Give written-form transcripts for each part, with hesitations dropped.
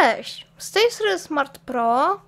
Cześć! Z tej strony Smart Pro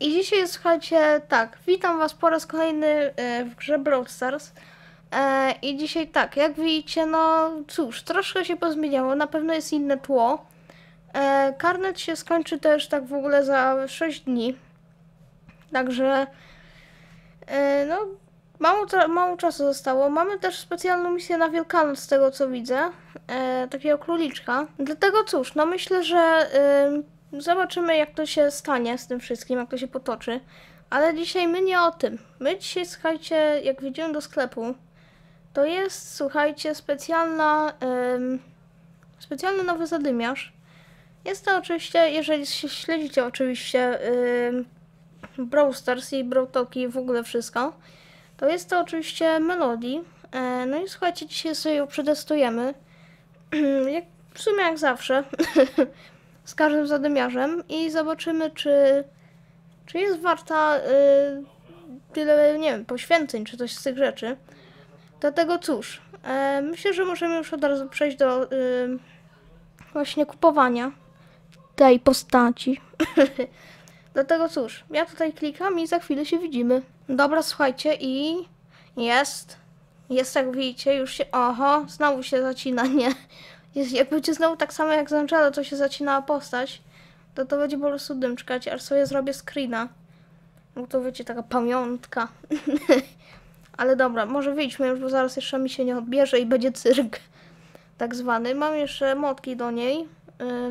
i dzisiaj słuchajcie, tak, witam was po raz kolejny w grze Brawl Stars i dzisiaj tak, jak widzicie, no cóż, troszkę się pozmieniało, na pewno jest inne tło. Karnet się skończy też tak w ogóle za 6 dni, także no mało czasu zostało. Mamy też specjalną misję na Wielkanoc, z tego co widzę, takiego króliczka. Dlatego cóż, no myślę, że zobaczymy, jak to się stanie z tym wszystkim, jak to się potoczy. Ale dzisiaj my nie o tym. My dzisiaj, słuchajcie, jak wjedziemy do sklepu, to jest, słuchajcie, specjalny nowy zadymiarz. Jest to oczywiście, jeżeli śledzicie oczywiście Brawl Stars i Brawl Talk i w ogóle wszystko, to jest to oczywiście Melodie. No i słuchajcie, dzisiaj sobie ją przetestujemy. W sumie jak zawsze, z każdym zadymiarzem, i zobaczymy, czy jest warta tyle, nie wiem, poświęceń czy coś z tych rzeczy. Dlatego cóż, myślę, że możemy już od razu przejść do właśnie kupowania tej postaci. Dlatego cóż, ja tutaj klikam i za chwilę się widzimy. Dobra, słuchajcie, i jest. Jest, jak widzicie, już się... Oho, znowu się zacina, nie? Jest, jak będzie znowu tak samo jak z Angelo, to się zacinała postać, to będzie po prostu dym. Czekajcie, aż sobie zrobię screena. Bo to, wiecie, taka pamiątka. Ale dobra, może wyjdźmy już, bo zaraz jeszcze mi się nie odbierze i będzie cyrk tak zwany. Mam jeszcze motki do niej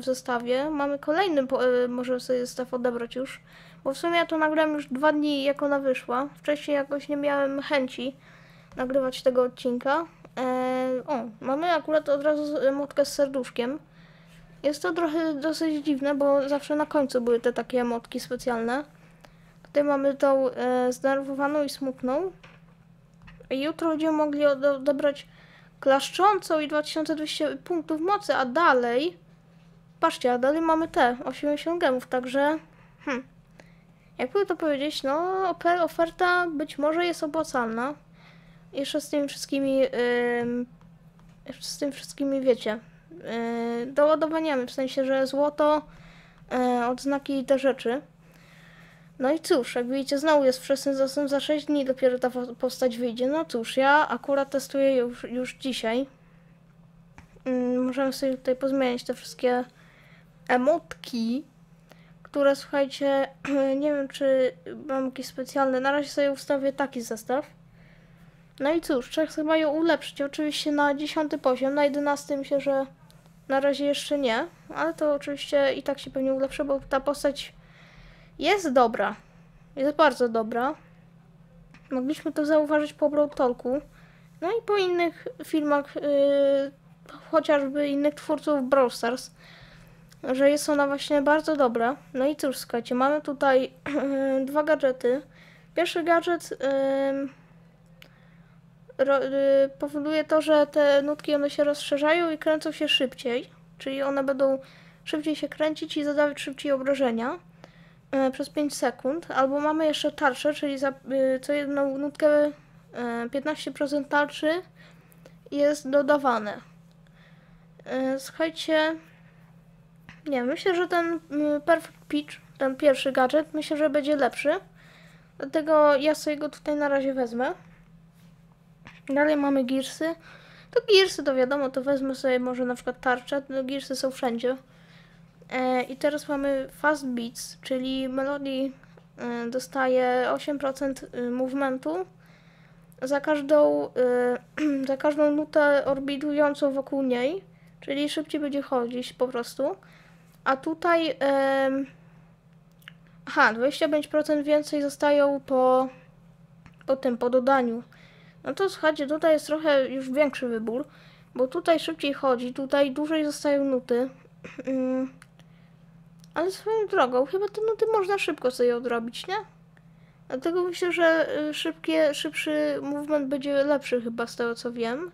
w zestawie. Mamy kolejny, może sobie zestaw odebrać już. Bo w sumie ja to nagrałem już 2 dni, jak ona wyszła. Wcześniej jakoś nie miałem chęci nagrywać tego odcinka. Mamy akurat od razu motkę z serduszkiem. Jest to trochę dosyć dziwne, bo zawsze na końcu były te takie motki specjalne. Tutaj mamy tą zdenerwowaną i smutną. Jutro będziemy mogli odebrać klaszczącą i 2200 punktów mocy, a dalej... Patrzcie, a dalej mamy te 80 gemów, także... Jakby to powiedzieć, no oferta być może jest opłacalna. Jeszcze z tymi wszystkimi, wiecie, doładowaniami, w sensie, że złoto, odznaki i te rzeczy. No i cóż, jak widzicie, znowu jest wczesny zasób, za 6 dni dopiero ta postać wyjdzie. No cóż, ja akurat testuję już dzisiaj. Możemy sobie tutaj pozmieniać te wszystkie emotki, które, słuchajcie, nie wiem, czy mam jakieś specjalne. Na razie sobie ustawię taki zestaw. No i cóż, trzeba chyba ją ulepszyć, oczywiście na 10 poziom, na 11 myślę, że na razie jeszcze nie, ale to oczywiście i tak się pewnie ulepszy, bo ta postać jest dobra, jest bardzo dobra. Mogliśmy to zauważyć po Brawl Talku, no i po innych filmach, chociażby innych twórców Brawl Stars, że jest ona właśnie bardzo dobra. No i cóż, słuchajcie, mamy tutaj 2 gadżety. Pierwszy gadżet... powoduje to, że te nutki one się rozszerzają i kręcą się szybciej, czyli one będą szybciej się kręcić i zadawać szybciej obrażenia przez 5 sekund. Albo mamy jeszcze tarczę, czyli za co jedną nutkę 15% tarczy jest dodawane. Słuchajcie, nie, myślę, że ten Perfect Pitch, ten pierwszy gadżet, myślę, że będzie lepszy. Dlatego ja sobie go tutaj na razie wezmę. Dalej mamy girsy. To girsy to wiadomo, to wezmę sobie może na przykład tarczę, no girsy są wszędzie. I teraz mamy Fast Beats, czyli Melodie dostaje 8% movementu za każdą nutę orbitującą wokół niej, czyli szybciej będzie chodzić po prostu. A tutaj 25% więcej zostają po dodaniu. No to słuchajcie, tutaj jest trochę już większy wybór, bo tutaj szybciej chodzi, tutaj dłużej zostają nuty. Ale swoją drogą, chyba te nuty można szybko sobie odrobić, nie? Dlatego myślę, że szybszy movement będzie lepszy chyba, z tego co wiem.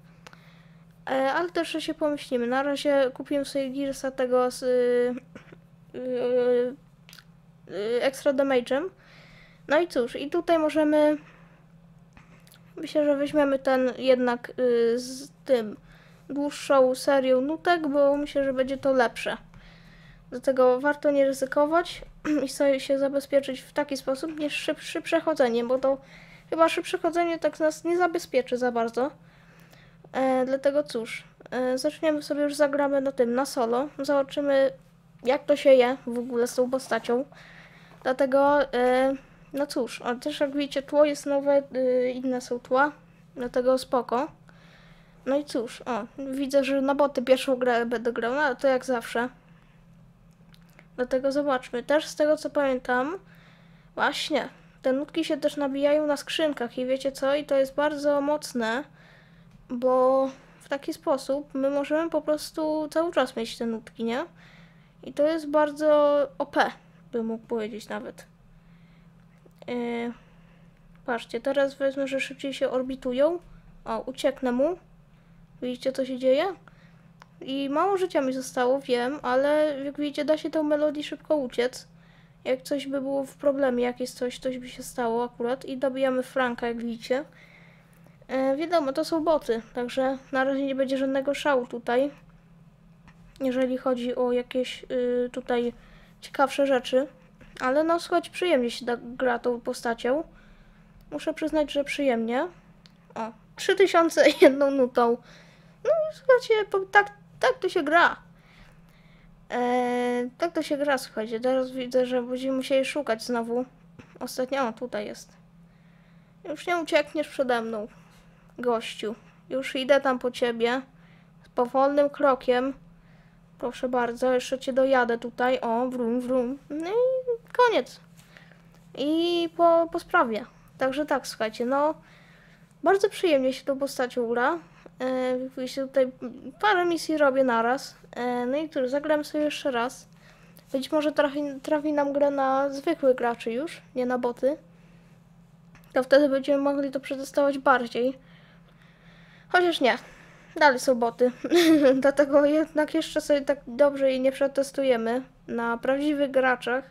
Ale też się pomyślimy. Na razie kupiłem sobie Gearsa tego z Extra Damage'em. No i cóż, i tutaj możemy... Myślę, że weźmiemy ten jednak z tym dłuższą serią nutek, bo myślę, że będzie to lepsze. Dlatego warto nie ryzykować i sobie się zabezpieczyć w taki sposób niż szybsze przechodzenie, bo to chyba szybsze chodzenie tak nas nie zabezpieczy za bardzo. Dlatego cóż, zaczniemy sobie, już zagramy na tym, na solo. Zobaczymy, jak to się je w ogóle z tą postacią. Dlatego, no cóż, ale też jak widzicie, tło jest nowe, inne są tła, dlatego spoko. No i cóż, o, widzę, że na boty pierwszą grę będę grał, no ale to jak zawsze. Dlatego zobaczmy. Też z tego, co pamiętam, właśnie, te nutki się też nabijają na skrzynkach i wiecie co? I to jest bardzo mocne, bo w taki sposób my możemy po prostu cały czas mieć te nutki, nie? I to jest bardzo OP, bym mógł powiedzieć nawet. Patrzcie, teraz wezmę, że szybciej się orbitują. O, ucieknę mu. Widzicie, co się dzieje? I mało życia mi zostało, wiem, ale jak widzicie, da się tą Melodię szybko uciec. Jak coś by było w problemie, jakieś coś, coś by się stało akurat. I dobijamy Franka, jak widzicie. Wiadomo, to są boty, także na razie nie będzie żadnego szału tutaj. Jeżeli chodzi o jakieś tutaj ciekawsze rzeczy. Ale no, słuchajcie, przyjemnie się gra tą postacią. Muszę przyznać, że przyjemnie. O, 3000 jedną nutą. No, słuchajcie, tak to się gra. Tak to się gra, słuchajcie. Teraz widzę, że będziemy musieli szukać znowu. Ostatnio, o, tutaj jest. Już nie uciekniesz przede mną, gościu. Już idę tam po ciebie. Z powolnym krokiem. Proszę bardzo, jeszcze cię dojadę tutaj. O, wrum, wrum. No i koniec. I po sprawie. Także tak, słuchajcie, no... Bardzo przyjemnie się tą postacią gra. Tutaj parę misji robię naraz. No i tu zagram sobie jeszcze raz. Być może trafi nam gra na zwykłych graczy już, nie na boty. To wtedy będziemy mogli to przetestować bardziej. Chociaż nie. Dalej są boty. Dlatego jednak jeszcze sobie tak dobrze jej nie przetestujemy na prawdziwych graczach.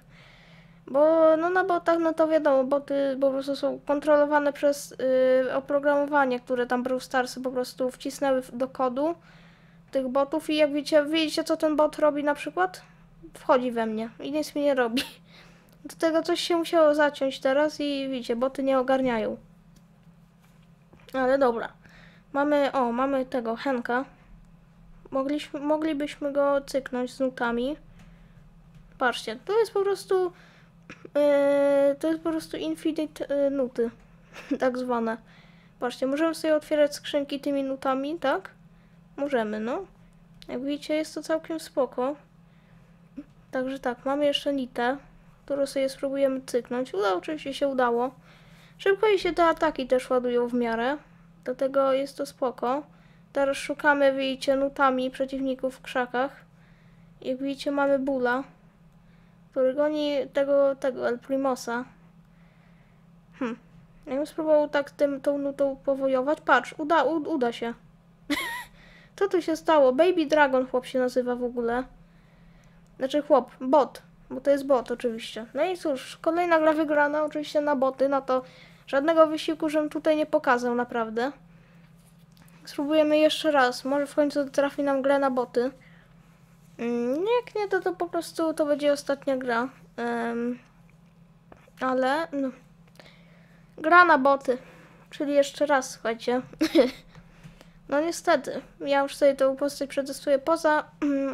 Bo no na botach, no to wiadomo, boty po prostu są kontrolowane przez oprogramowanie, które tam Brawl Starsy po prostu wcisnęły do kodu tych botów. I jak widzicie, co ten bot robi na przykład? Wchodzi we mnie i nic mi nie robi. Do tego coś się musiało zaciąć teraz i widzicie, boty nie ogarniają. Ale dobra. Mamy tego Henka. Moglibyśmy go cyknąć z nutami. Patrzcie, to jest po prostu... to jest po prostu infinite nuty, tak zwane. Patrzcie, możemy sobie otwierać skrzynki tymi nutami, tak? Możemy, no. Jak widzicie, jest to całkiem spoko. Także tak, mamy jeszcze nitę, którą sobie spróbujemy cyknąć. Oczywiście się udało. Szybko jej się te ataki też ładują w miarę. Dlatego jest to spoko. Teraz szukamy, widzicie, nutami przeciwników w krzakach. Jak widzicie, mamy Bula, który goni tego El Primosa. Ja bym spróbował tak tą nutą powojować. Patrz, uda się. Co tu się stało? Baby Dragon chłop się nazywa w ogóle. Znaczy chłop, bot. Bo to jest bot oczywiście. No i cóż, kolejna gra wygrana oczywiście na boty. No to żadnego wysiłku, żebym tutaj nie pokazał naprawdę. Spróbujemy jeszcze raz. Może w końcu trafi nam gra na boty. Jak nie, to po prostu to będzie ostatnia gra. Ale no. Gra na boty. Czyli jeszcze raz, słuchajcie. No niestety. Ja już sobie tę postać przetestuję poza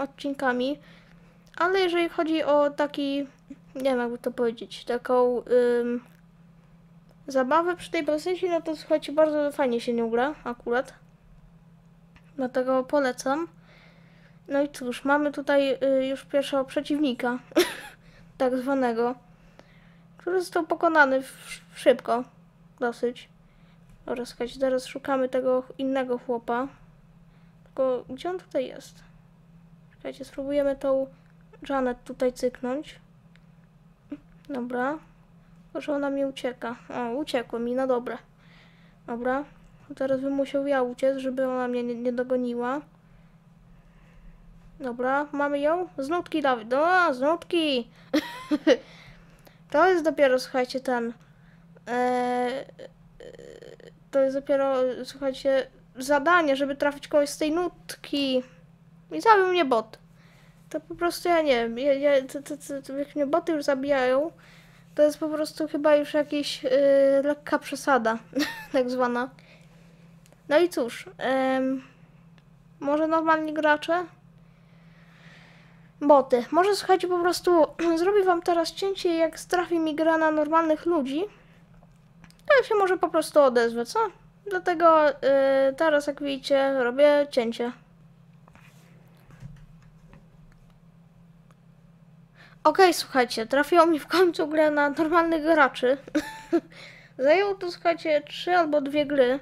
odcinkami. Ale jeżeli chodzi o taki... Nie wiem, jakby to powiedzieć. Taką zabawę przy tej postaci, no to słuchajcie, bardzo fajnie się nią gra akurat. Dlatego polecam. No i cóż, mamy tutaj już pierwszego przeciwnika, tak zwanego, który został pokonany szybko, dosyć. Dobra, słuchajcie, teraz szukamy tego innego chłopa. Tylko gdzie on tutaj jest? Słuchajcie, spróbujemy tą Janet tutaj cyknąć. Dobra. Tylko, że ona mi ucieka. O, uciekła mi, no dobra. Dobra, teraz bym musiał ja uciec, żeby ona mnie nie dogoniła. Dobra, mamy ją. Znutki, Dawid. No, znutki! To jest dopiero, słuchajcie, ten... to jest dopiero, słuchajcie, zadanie, żeby trafić kogoś z tej nutki. I zabił mnie bot. to po prostu ja nie wiem, jak mnie boty już zabijają, to jest po prostu chyba już jakaś lekka przesada, tak zwana. No i cóż, może normalni gracze? Boty. Może słuchajcie, po prostu zrobię wam teraz cięcie, jak strafi mi gra na normalnych ludzi, to ja się może po prostu odezwę, co? Dlatego teraz, jak widzicie, robię cięcie. Okej, słuchajcie, trafiło mi w końcu grę na normalnych graczy. Zajęło to, słuchajcie, 3 albo 2 gry.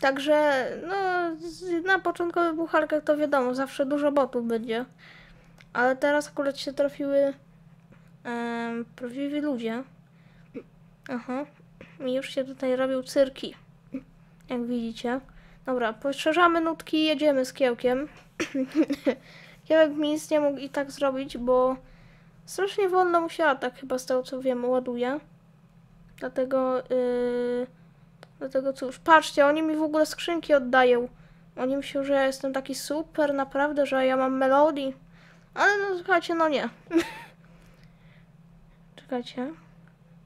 Także, no, na początkowych bucharkach to wiadomo, zawsze dużo botów będzie. Ale teraz akurat się trafiły prawdziwi ludzie. Aha, i już się tutaj robią cyrki, jak widzicie. Dobra, poszerzamy nutki, jedziemy z kiełkiem. Kiełek mi nic nie mógł i tak zrobić, bo strasznie wolno mu się atak, chyba z tego co wiem, ładuje. Dlatego cóż, patrzcie, oni mi w ogóle skrzynki oddają. Oni myślą, że ja jestem taki super, naprawdę, że ja mam Melodie. Ale no słuchajcie, no nie. Czekajcie.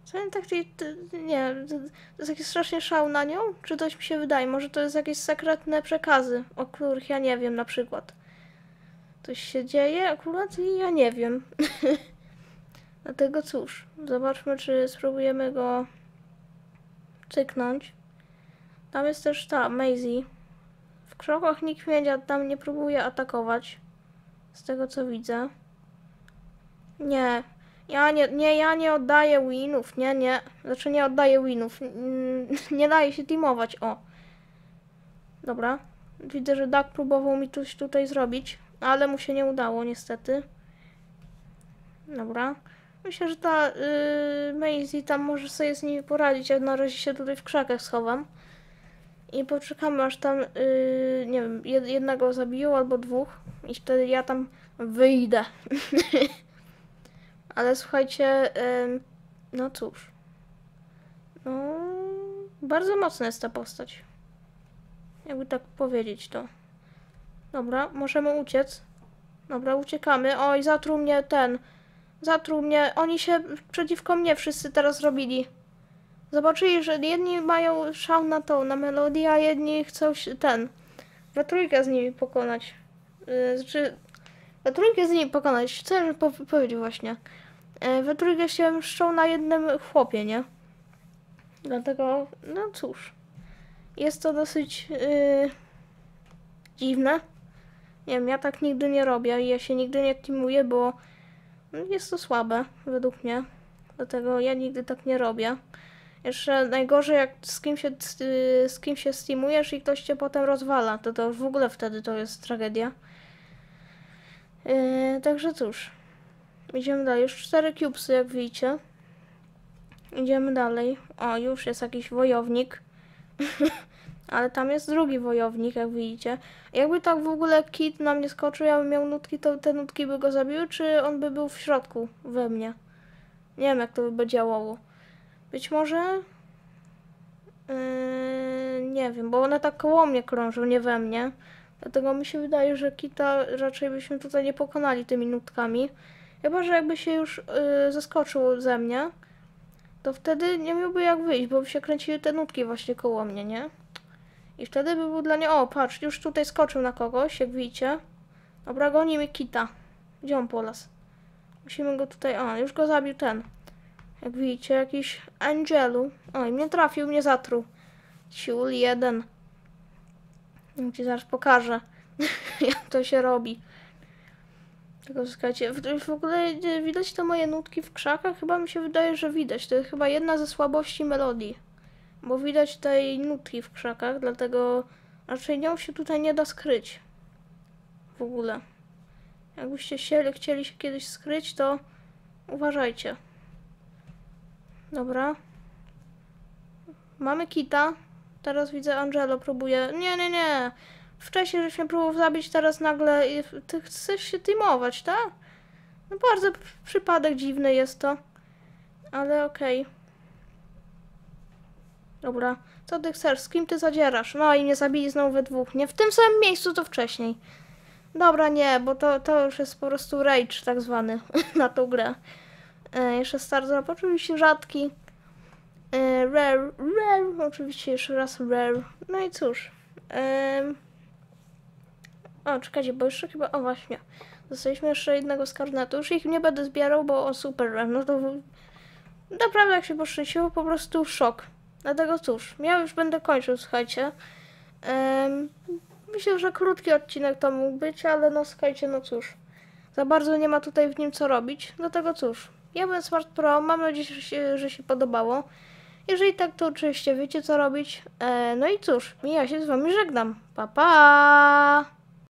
Co oni tak nie, to jest jakiś strasznie szał na nią? Czy coś mi się wydaje? Może to jest jakieś sekretne przekazy, o których ja nie wiem na przykład. Coś się dzieje akurat i ja nie wiem. Dlatego cóż, zobaczmy, czy spróbujemy go cyknąć. Tam jest też ta Maisie. W krzakach nikt miedział, tam nie próbuje atakować. Z tego co widzę. Nie. Ja nie oddaję winów. Nie. Znaczy nie oddaję winów. Nie daje się teamować. O. Dobra. Widzę, że Duck próbował mi coś tutaj zrobić. Ale mu się nie udało, niestety. Dobra. Myślę, że ta Maisie tam może sobie z nimi poradzić. Ja na razie się tutaj w krzakach schowam. I poczekamy, aż tam, nie wiem, jednego zabiją albo 2. I wtedy ja tam wyjdę. Ale słuchajcie, no cóż. No, bardzo mocna jest ta postać. Jakby tak powiedzieć to. Dobra, możemy uciec. Dobra, uciekamy. Oj, zatruł mnie ten. Zatruł mnie. Oni się przeciwko mnie wszyscy teraz robili. Zobaczyli, że jedni mają szał na tą, na Melodię, a jedni chcą się ten. We trójkę z nimi pokonać. Znaczy, we trójkę z nimi pokonać. Co ja powiedział właśnie? We trójkę się mszczą na jednym chłopie, nie? Dlatego, no cóż. Jest to dosyć dziwne. Nie wiem, ja tak nigdy nie robię i ja się nigdy nie teamuję, bo jest to słabe, według mnie. Dlatego ja nigdy tak nie robię. Jeszcze najgorzej, jak z kim się steamujesz i ktoś cię potem rozwala, to w ogóle wtedy to jest tragedia. Także cóż. Idziemy dalej. Już 4 cubesy, jak widzicie. Idziemy dalej. O, już jest jakiś wojownik. Ale tam jest drugi wojownik, jak widzicie. Jakby tak w ogóle kit na mnie skoczył, ja bym miał nutki, to te nutki by go zabiły, czy on by był w środku we mnie? Nie wiem, jak to by działało. Być może... nie wiem, bo one tak koło mnie krążą, nie we mnie. Dlatego mi się wydaje, że kita raczej byśmy tutaj nie pokonali tymi nutkami. Chyba że jakby się już zaskoczył ze mnie, to wtedy nie miałby jak wyjść, bo by się kręciły te nutki właśnie koło mnie, nie? I wtedy by był dla niej... O, patrz, już tutaj skoczył na kogoś, jak widzicie. Dobra, gonimy kita. Gdzie on polas? Musimy go tutaj... O, już go zabił ten. Jak widzicie, jakiś Angelo. O, i mnie trafił, mnie zatruł. Siul 1. Ja ci zaraz pokażę, jak to się robi. Tylko słuchajcie, w ogóle widać te moje nutki w krzakach? Chyba mi się wydaje, że widać. To jest chyba jedna ze słabości Melodii. Bo widać tej nutki w krzakach, dlatego raczej nią się tutaj nie da skryć. W ogóle. Jakbyście chcieli się kiedyś skryć, to uważajcie. Dobra. Mamy kita. Teraz widzę, Angelo próbuje... Nie. Wcześniej żeśmy próbował zabić, teraz nagle... Ty chcesz się teamować, tak? No bardzo przypadek dziwny jest to. Ale okej. Dobra, co ty chcesz? Z kim ty zadzierasz? No i mnie zabili znowu we 2. Nie w tym samym miejscu, co wcześniej. Dobra, nie, bo to już jest po prostu rage tak zwany na tą grę. Jeszcze start drop, oczywiście rzadki. Rare, oczywiście jeszcze raz rare. No i cóż. O, czekajcie, bo jeszcze chyba, o właśnie. Dostaliśmy jeszcze jednego z karnetu. Już ich nie będę zbierał, bo o super rare. No to naprawdę jak się poszczęściło, po prostu szok. Dlatego cóż, ja już będę kończył, słuchajcie. Myślę, że krótki odcinek to mógł być, ale no słuchajcie, no cóż. Za bardzo nie ma tutaj w nim co robić, dlatego cóż. Ja byłem Smart Pro, mam nadzieję, że się podobało. Jeżeli tak, to oczywiście wiecie co robić. No i cóż, ja się z wami żegnam. Pa, pa!